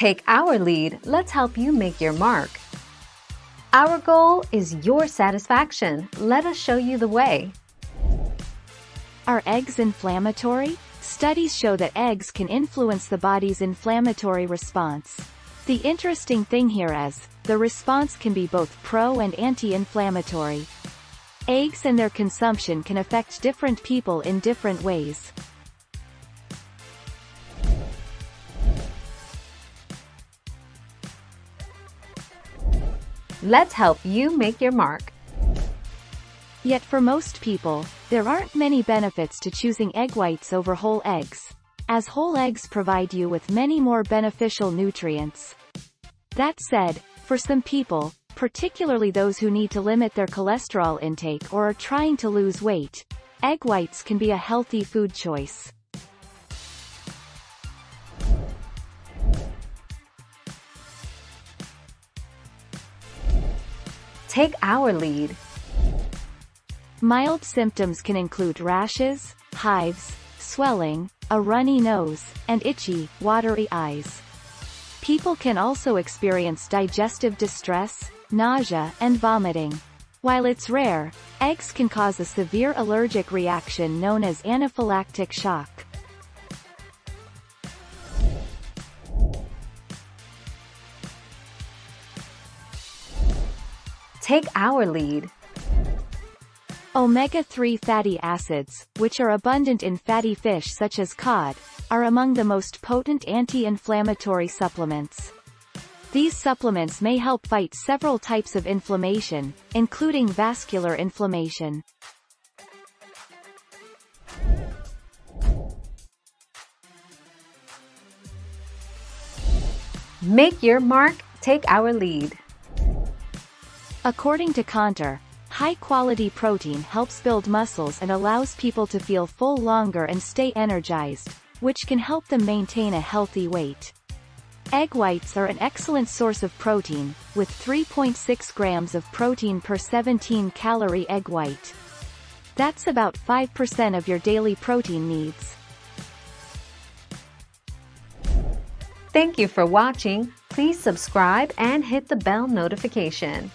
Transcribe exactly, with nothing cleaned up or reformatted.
Take our lead, let's help you make your mark. Our goal is your satisfaction. Let us show you the way. Are eggs inflammatory? Studies show that eggs can influence the body's inflammatory response. The interesting thing here is, the response can be both pro- and anti-inflammatory. Eggs and their consumption can affect different people in different ways. Let's help you make your mark. Yet for most people, there aren't many benefits to choosing egg whites over whole eggs, as whole eggs provide you with many more beneficial nutrients. That said, for some people, particularly those who need to limit their cholesterol intake or are trying to lose weight, egg whites can be a healthy food choice. Take our lead. Mild symptoms can include rashes, hives, swelling, a runny nose, and itchy, watery eyes. People can also experience digestive distress, nausea, and vomiting. While it's rare, eggs can cause a severe allergic reaction known as anaphylactic shock. Take our lead. Omega three fatty acids, which are abundant in fatty fish such as cod, are among the most potent anti-inflammatory supplements. These supplements may help fight several types of inflammation, including vascular inflammation. Make your mark, take our lead. According to Contor, high-quality protein helps build muscles and allows people to feel full longer and stay energized, which can help them maintain a healthy weight. Egg whites are an excellent source of protein, with three point six grams of protein per seventeen calorie egg white. That's about five percent of your daily protein needs. Thank you for watching. Please subscribe and hit the bell notification.